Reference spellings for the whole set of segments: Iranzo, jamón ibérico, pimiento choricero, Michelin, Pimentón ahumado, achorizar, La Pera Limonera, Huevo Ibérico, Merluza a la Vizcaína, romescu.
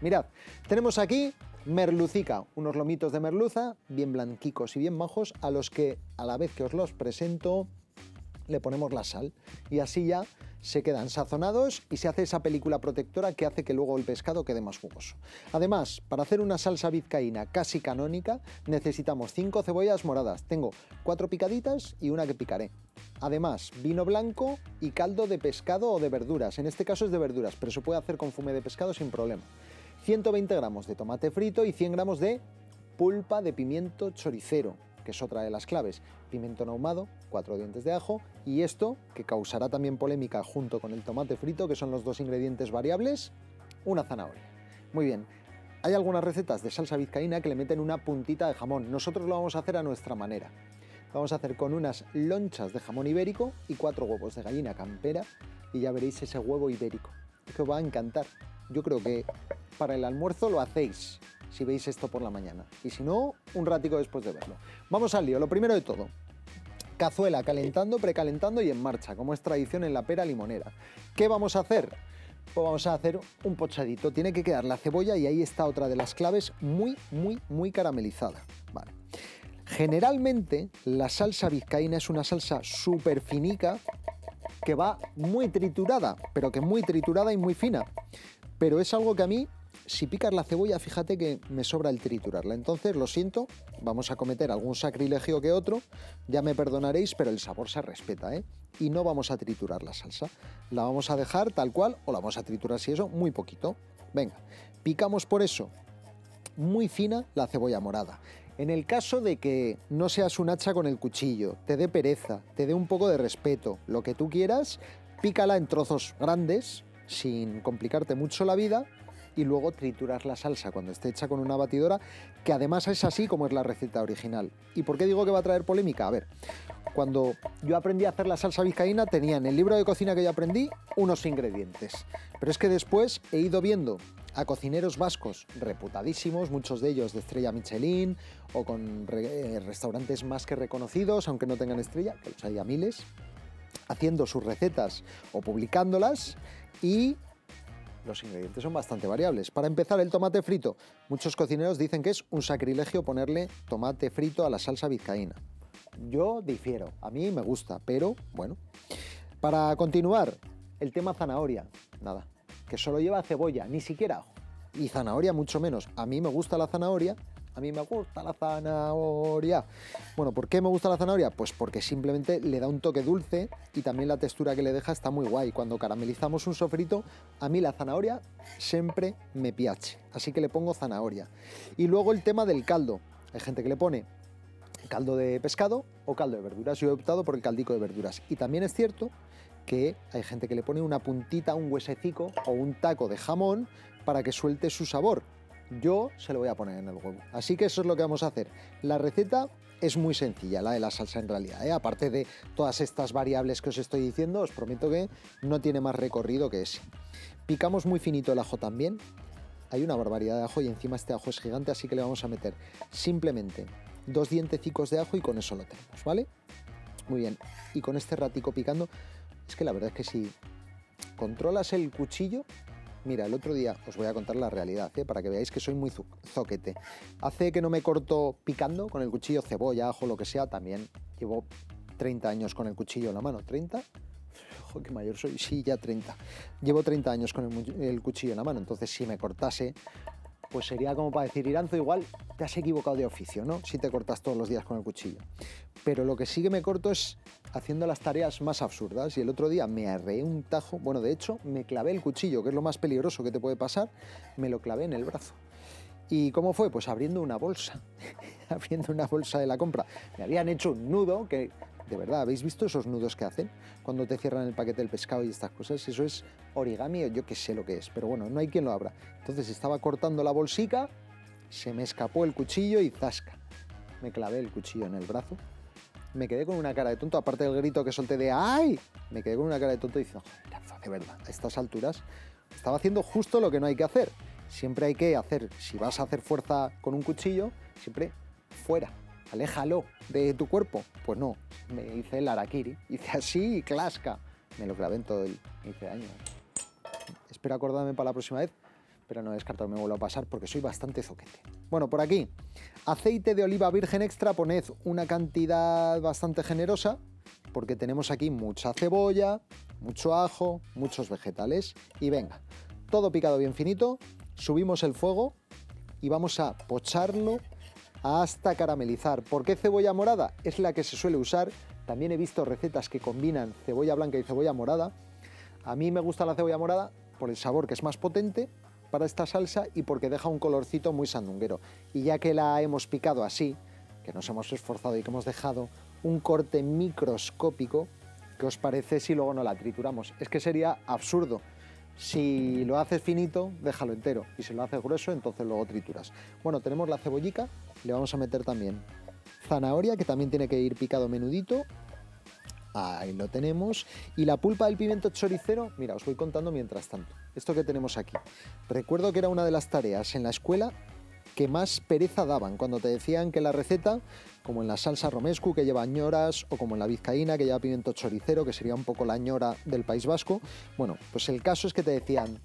Mirad, tenemos aquí merlucica, unos lomitos de merluza, bien blanquicos y bien majos, a los que, a la vez que os los presento, le ponemos la sal. Y así ya se quedan sazonados y se hace esa película protectora que hace que luego el pescado quede más jugoso. Además, para hacer una salsa vizcaína casi canónica, necesitamos 5 cebollas moradas. Tengo 4 picaditas y una que picaré. Además, vino blanco y caldo de pescado o de verduras. En este caso es de verduras, pero se puede hacer con fumé de pescado sin problema. 120 gramos de tomate frito y 100 gramos de pulpa de pimiento choricero, que es otra de las claves, pimentón ahumado, 4 dientes de ajo y esto, que causará también polémica junto con el tomate frito, que son los dos ingredientes variables, una zanahoria. Muy bien, hay algunas recetas de salsa vizcaína que le meten una puntita de jamón, nosotros lo vamos a hacer a nuestra manera. Lo vamos a hacer con unas lonchas de jamón ibérico y 4 huevos de gallina campera y ya veréis ese huevo ibérico, que os va a encantar. Yo creo que para el almuerzo lo hacéis, si veis esto por la mañana, y si no, un ratico después de verlo. Vamos al lío, lo primero de todo. Cazuela calentando, precalentando y en marcha, como es tradición en La Pera Limonera. ¿Qué vamos a hacer? Pues vamos a hacer un pochadito. Tiene que quedar la cebolla y ahí está otra de las claves, muy caramelizada. Vale. Generalmente, la salsa vizcaína es una salsa súper finica que va muy triturada, pero que muy triturada y muy fina. Pero es algo que a mí, si picas la cebolla, fíjate que me sobra el triturarla. Entonces, lo siento, vamos a cometer algún sacrilegio que otro, ya me perdonaréis, pero el sabor se respeta, ¿eh? Y no vamos a triturar la salsa. La vamos a dejar tal cual, o la vamos a triturar, si eso, muy poquito. Venga, picamos por eso muy fina la cebolla morada. En el caso de que no seas un hacha con el cuchillo, te dé pereza, te dé un poco de respeto, lo que tú quieras, pícala en trozos grandes, sin complicarte mucho la vida, y luego triturar la salsa cuando esté hecha con una batidora, que además es así como es la receta original. ¿Y por qué digo que va a traer polémica? A ver, cuando yo aprendí a hacer la salsa vizcaína tenía en el libro de cocina que yo aprendí unos ingredientes, pero es que después he ido viendo a cocineros vascos reputadísimos, muchos de ellos de estrella Michelin o con restaurantes más que reconocidos, aunque no tengan estrella, que los hay a miles, haciendo sus recetas o publicándolas, y los ingredientes son bastante variables. Para empezar, el tomate frito. Muchos cocineros dicen que es un sacrilegio ponerle tomate frito a la salsa vizcaína. Yo difiero, a mí me gusta, pero bueno. Para continuar, el tema zanahoria, nada, que solo lleva cebolla, ni siquiera ajo. Y zanahoria mucho menos. A mí me gusta la zanahoria, a mí me gusta la zanahoria. Bueno, ¿por qué me gusta la zanahoria? Pues porque simplemente le da un toque dulce y también la textura que le deja está muy guay. Cuando caramelizamos un sofrito, a mí la zanahoria siempre me piace, así que le pongo zanahoria. Y luego el tema del caldo. Hay gente que le pone caldo de pescado o caldo de verduras. Yo he optado por el caldico de verduras. Y también es cierto que hay gente que le pone una puntita, un huesecico o un taco de jamón para que suelte su sabor. Yo se lo voy a poner en el huevo. Así que eso es lo que vamos a hacer. La receta es muy sencilla, la de la salsa en realidad, ¿eh? Aparte de todas estas variables que os estoy diciendo, os prometo que no tiene más recorrido que ese. Picamos muy finito el ajo también. Hay una barbaridad de ajo y encima este ajo es gigante, así que le vamos a meter simplemente 2 dientecicos de ajo y con eso lo tenemos, ¿vale? Muy bien. Y con este ratico picando, es que la verdad es que si controlas el cuchillo... Mira, el otro día os voy a contar la realidad, ¿eh? Para que veáis que soy muy zoquete. Hace que no me corto picando con el cuchillo cebolla, ajo, lo que sea. También llevo 30 años con el cuchillo en la mano. ¿30? Ojo, qué mayor soy. Sí, ya 30. Llevo 30 años con el cuchillo en la mano. Entonces, si me cortase, pues sería como para decir, Iranzo, igual te has equivocado de oficio, ¿no? Si te cortas todos los días con el cuchillo. Pero lo que sí que me corto es haciendo las tareas más absurdas. Y el otro día me arreé un tajo, bueno, de hecho, me clavé el cuchillo, que es lo más peligroso que te puede pasar, me lo clavé en el brazo. ¿Y cómo fue? Pues abriendo una bolsa, abriendo una bolsa de la compra. Me habían hecho un nudo que... De verdad, ¿habéis visto esos nudos que hacen cuando te cierran el paquete del pescado y estas cosas? Eso es origami o yo qué sé lo que es, pero bueno, no hay quien lo abra. Entonces estaba cortando la bolsica, se me escapó el cuchillo y zasca. Me clavé el cuchillo en el brazo, me quedé con una cara de tonto, aparte del grito que solté de ¡ay! Me quedé con una cara de tonto diciendo, joder, de verdad, a estas alturas estaba haciendo justo lo que no hay que hacer. Siempre hay que hacer, si vas a hacer fuerza con un cuchillo, siempre fuera. Aléjalo de tu cuerpo. Pues no, me hice el harakiri, hice así y clasca. Me lo clavé en todo el... Me hice daño. Espero acordarme para la próxima vez. pero no he descartado que me vuelva a pasar porque soy bastante zoquete. Bueno, por aquí, aceite de oliva virgen extra, poned una cantidad bastante generosa, porque tenemos aquí mucha cebolla, mucho ajo, muchos vegetales, y venga, todo picado bien finito, subimos el fuego y vamos a pocharlo hasta caramelizar. ¿Por qué cebolla morada? Es la que se suele usar, también he visto recetas que combinan cebolla blanca y cebolla morada. A mí me gusta la cebolla morada por el sabor que es más potente para esta salsa y porque deja un colorcito muy sandunguero. Y ya que la hemos picado así, que nos hemos esforzado y que hemos dejado un corte microscópico, ¿qué os parece si luego no la trituramos? Es que sería absurdo. Si lo haces finito, déjalo entero, y si lo haces grueso, entonces luego trituras. Bueno, tenemos la cebollica, le vamos a meter también zanahoria, que también tiene que ir picado menudito. Ahí lo tenemos. Y la pulpa del pimiento choricero, mira, os voy contando mientras tanto. Esto que tenemos aquí. Recuerdo que era una de las tareas en la escuela que más pereza daban, cuando te decían que la receta, como en la salsa romescu, que lleva ñoras, o como en la vizcaína, que lleva pimiento choricero, que sería un poco la ñora del País Vasco. Bueno, pues el caso es que te decían,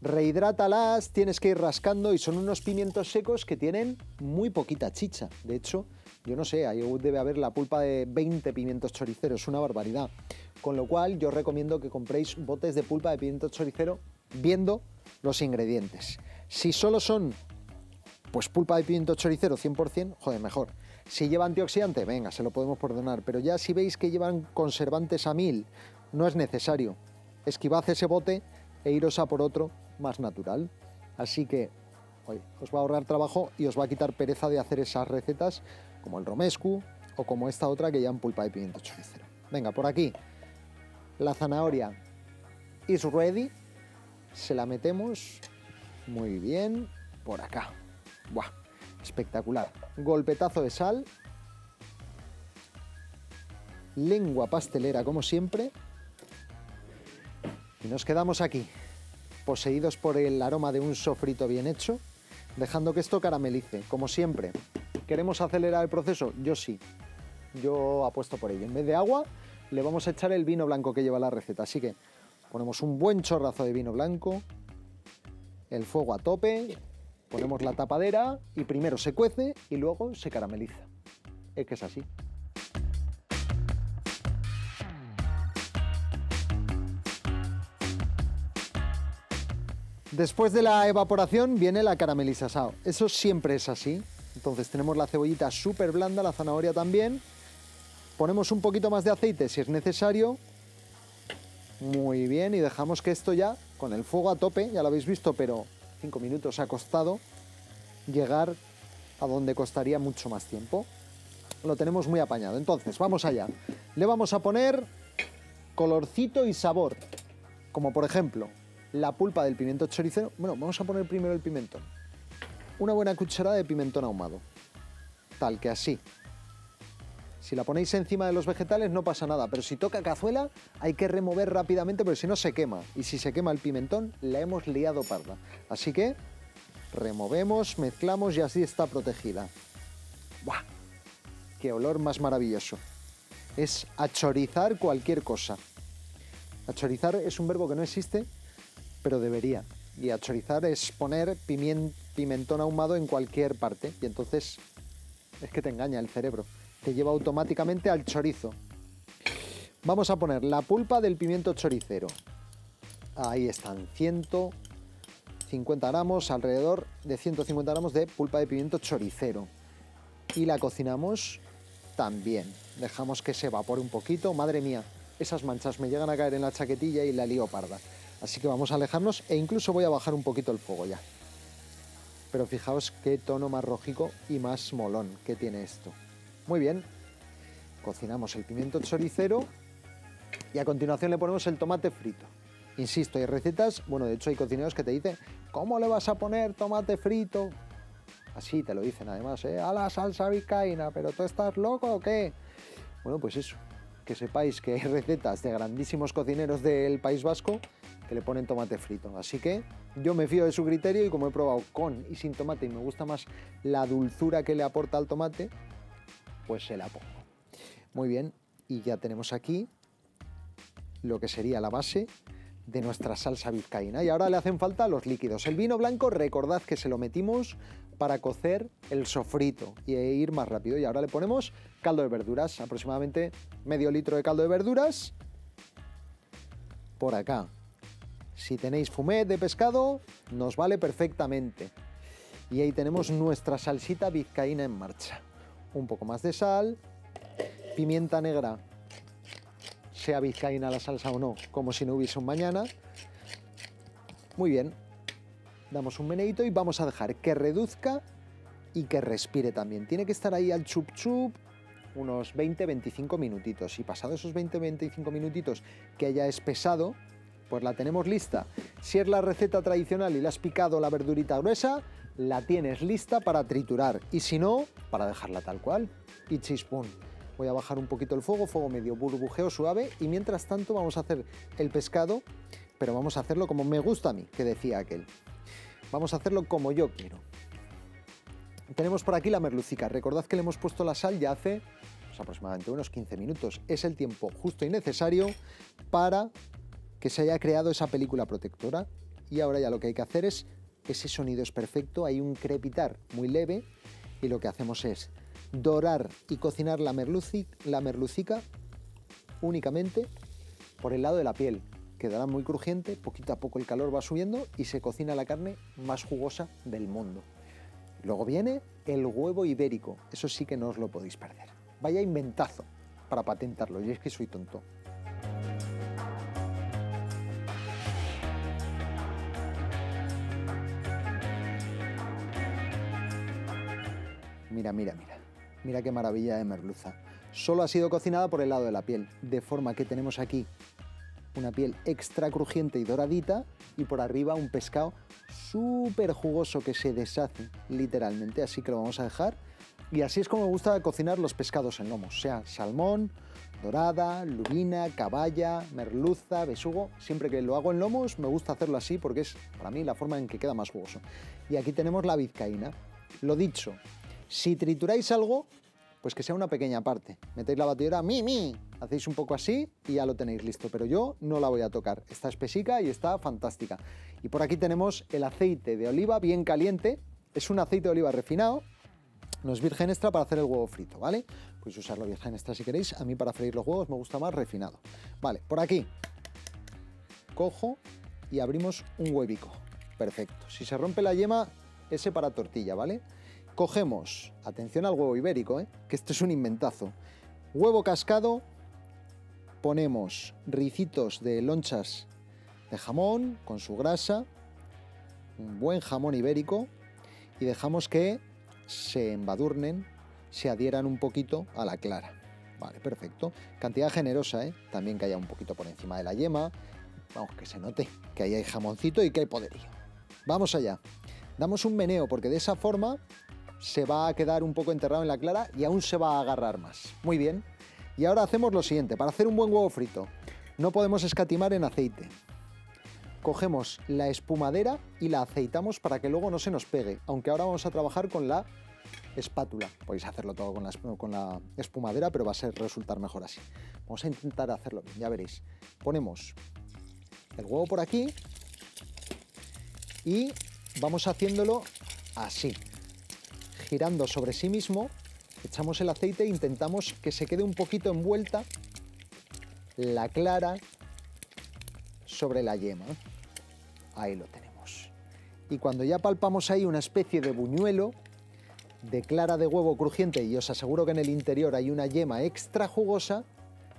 rehidrátalas, tienes que ir rascando, y son unos pimientos secos que tienen muy poquita chicha. De hecho, yo no sé, ahí debe haber la pulpa de 20 pimientos choriceros, una barbaridad. Con lo cual, yo recomiendo que compréis botes de pulpa de pimiento choricero viendo los ingredientes. Si solo son pues pulpa de pimiento choricero 100%, joder, mejor. Si lleva antioxidante, venga, se lo podemos perdonar, pero ya si veis que llevan conservantes a 1000, no es necesario. Esquivad ese bote e iros a por otro más natural. Así que, oye, os va a ahorrar trabajo y os va a quitar pereza de hacer esas recetas como el romescu o como esta otra que llevan pulpa de pimiento choricero. Venga, por aquí, la zanahoria is ready, se la metemos muy bien por acá. ¡Buah! Espectacular. Golpetazo de sal. Lengua pastelera, como siempre. Y nos quedamos aquí, poseídos por el aroma de un sofrito bien hecho, dejando que esto caramelice, como siempre. ¿Queremos acelerar el proceso? Yo sí. Yo apuesto por ello. En vez de agua, le vamos a echar el vino blanco que lleva la receta. Así que ponemos un buen chorrazo de vino blanco, el fuego a tope. Ponemos la tapadera y primero se cuece y luego se carameliza. Es que es así. Después de la evaporación viene la caramelización. Eso siempre es así. Entonces tenemos la cebollita súper blanda, la zanahoria también. Ponemos un poquito más de aceite si es necesario. Muy bien, y dejamos que esto ya, con el fuego a tope, ya lo habéis visto, pero 5 minutos ha costado llegar a donde costaría mucho más tiempo. Lo tenemos muy apañado. Entonces, vamos allá. Le vamos a poner colorcito y sabor, como por ejemplo la pulpa del pimiento choricero. Bueno, vamos a poner primero el pimentón. Una buena cucharada de pimentón ahumado, tal que así. Si la ponéis encima de los vegetales no pasa nada, pero si toca cazuela hay que remover rápidamente porque si no se quema. Y si se quema el pimentón, la hemos liado parda. Así que removemos, mezclamos y así está protegida. ¡Buah! ¡Qué olor más maravilloso! Es achorizar cualquier cosa. Achorizar es un verbo que no existe, pero debería. Y achorizar es poner pimentón ahumado en cualquier parte. Y entonces es que te engaña el cerebro. Te lleva automáticamente al chorizo. Vamos a poner la pulpa del pimiento choricero. Ahí están, 150 gramos, alrededor de 150 gramos de pulpa de pimiento choricero. Y la cocinamos también. Dejamos que se evapore un poquito. Madre mía, esas manchas me llegan a caer en la chaquetilla y la lío parda. Así que vamos a alejarnos e incluso voy a bajar un poquito el fuego ya. Pero fijaos qué tono más rojico y más molón que tiene esto. Muy bien, cocinamos el pimiento choricero y a continuación le ponemos el tomate frito. Insisto, hay recetas, bueno, de hecho hay cocineros que te dicen ¿cómo le vas a poner tomate frito? Así te lo dicen además, a la salsa vizcaína, ¿pero tú estás loco o qué? Bueno, pues eso, que sepáis que hay recetas de grandísimos cocineros del País Vasco que le ponen tomate frito, así que yo me fío de su criterio y como he probado con y sin tomate y me gusta más la dulzura que le aporta al tomate, pues se la pongo. Muy bien, y ya tenemos aquí lo que sería la base, de nuestra salsa vizcaína. Y ahora le hacen falta los líquidos. El vino blanco, recordad que se lo metimos para cocer el sofrito y ir más rápido. Y ahora le ponemos caldo de verduras, aproximadamente medio litro de caldo de verduras por acá. Si tenéis fumet de pescado, nos vale perfectamente. Y ahí tenemos nuestra salsita vizcaína en marcha. Un poco más de sal, pimienta negra, sea vizcaína la salsa o no, como si no hubiese un mañana. Muy bien, damos un meneíto y vamos a dejar que reduzca y que respire también. Tiene que estar ahí al chup chup unos 20-25 minutitos, y pasado esos 20-25 minutitos que haya espesado, pues la tenemos lista. Si es la receta tradicional y le has picado la verdurita gruesa, la tienes lista para triturar, y si no, para dejarla tal cual y chispón. Voy a bajar un poquito el fuego, fuego medio, burbujeo suave, y mientras tanto vamos a hacer el pescado, pero vamos a hacerlo como me gusta a mí, que decía aquel. Vamos a hacerlo como yo quiero. Tenemos por aquí la merlucica. Recordad que le hemos puesto la sal ya hace pues, aproximadamente unos 15 minutos. Es el tiempo justo y necesario para que se haya creado esa película protectora. Y ahora ya lo que hay que hacer es, ese sonido es perfecto, hay un crepitar muy leve, y lo que hacemos es dorar y cocinar la merlucica únicamente por el lado de la piel. Quedará muy crujiente, poquito a poco el calor va subiendo y se cocina la carne más jugosa del mundo. Luego viene el huevo ibérico, eso sí que no os lo podéis perder. Vaya inventazo para patentarlo, y es que soy tonto. Mira, mira, mira. Mira qué maravilla de merluza. Solo ha sido cocinada por el lado de la piel, de forma que tenemos aquí una piel extra crujiente y doradita, y por arriba un pescado súper jugoso que se deshace literalmente, así que lo vamos a dejar. Y así es como me gusta cocinar los pescados en lomo, sea salmón, dorada, lubina, caballa, merluza, besugo. Siempre que lo hago en lomos me gusta hacerlo así porque es para mí la forma en que queda más jugoso. Y aquí tenemos la vizcaína. Lo dicho, si trituráis algo, pues que sea una pequeña parte. Metéis la batidora, hacéis un poco así y ya lo tenéis listo, pero yo no la voy a tocar. Está espesica y está fantástica. Y por aquí tenemos el aceite de oliva bien caliente. Es un aceite de oliva refinado, no es virgen extra para hacer el huevo frito, ¿vale? Podéis usarlo virgen extra si queréis. A mí para freír los huevos me gusta más refinado. Vale, por aquí cojo y abrimos un huevico. Perfecto. Si se rompe la yema, ese para tortilla, ¿vale? Cogemos, atención al huevo ibérico, que esto es un inventazo, huevo cascado, ponemos ricitos de lonchas de jamón con su grasa, un buen jamón ibérico, y dejamos que se embadurnen, se adhieran un poquito a la clara. Vale, perfecto. Cantidad generosa, también que haya un poquito por encima de la yema, vamos, que se note que ahí hay jamoncito y que hay poderío. Vamos allá, damos un meneo porque de esa forma se va a quedar un poco enterrado en la clara y aún se va a agarrar más. Muy bien. Y ahora hacemos lo siguiente. Para hacer un buen huevo frito no podemos escatimar en aceite. Cogemos la espumadera y la aceitamos para que luego no se nos pegue, aunque ahora vamos a trabajar con la espátula. Podéis hacerlo todo con la espumadera, pero va a resultar mejor así. Vamos a intentar hacerlo bien, ya veréis. Ponemos el huevo por aquí y vamos haciéndolo así. Girando sobre sí mismo, echamos el aceite e intentamos que se quede un poquito envuelta la clara sobre la yema. Ahí lo tenemos. Y cuando ya palpamos ahí una especie de buñuelo de clara de huevo crujiente, y os aseguro que en el interior hay una yema extra jugosa,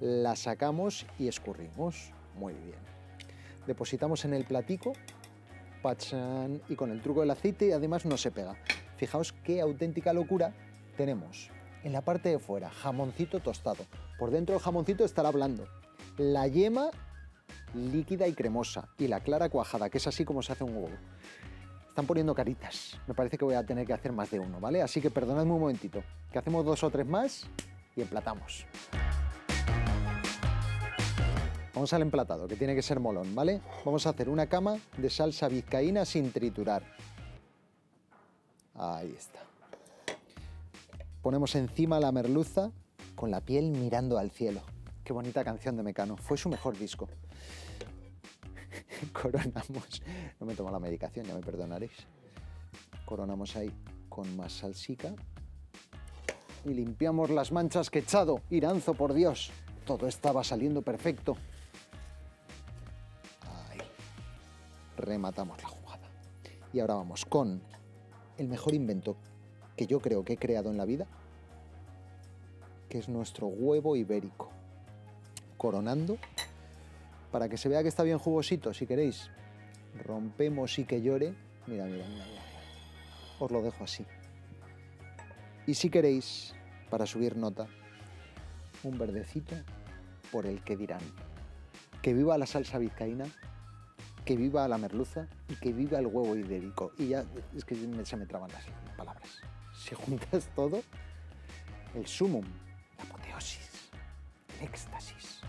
la sacamos y escurrimos. Muy bien. Depositamos en el platico, pachán, y con el truco del aceite además no se pega. Fijaos qué auténtica locura tenemos. En la parte de fuera, jamoncito tostado. Por dentro el jamoncito estará blando. La yema líquida y cremosa. Y la clara cuajada, que es así como se hace un huevo. Están poniendo caritas. Me parece que voy a tener que hacer más de uno, ¿vale? Así que perdonadme un momentito, que hacemos 2 o 3 más y emplatamos. Vamos al emplatado, que tiene que ser molón, ¿vale? Vamos a hacer una cama de salsa vizcaína sin triturar. Ahí está. Ponemos encima la merluza con la piel mirando al cielo. Qué bonita canción de Mecano. Fue su mejor disco. coronamos, no me he tomado la medicación, ya me perdonaréis, coronamos ahí con más salsica y limpiamos las manchas que he echado. Iranzo, por Dios, todo estaba saliendo perfecto. Ahí, rematamos la jugada. Y ahora vamos con el mejor invento que yo creo que he creado en la vida, que es nuestro huevo ibérico, coronando para que se vea que está bien jugosito. Si queréis, rompemos y que llore. Mira, mira, mira, mira. Os lo dejo así. Y si queréis, para subir nota, un verdecito por el que dirán. Que viva la salsa vizcaína, que viva la merluza y que viva el huevo ibérico. Y ya es que se me traban las palabras. Si juntas todo, el sumum, la apoteosis, el éxtasis.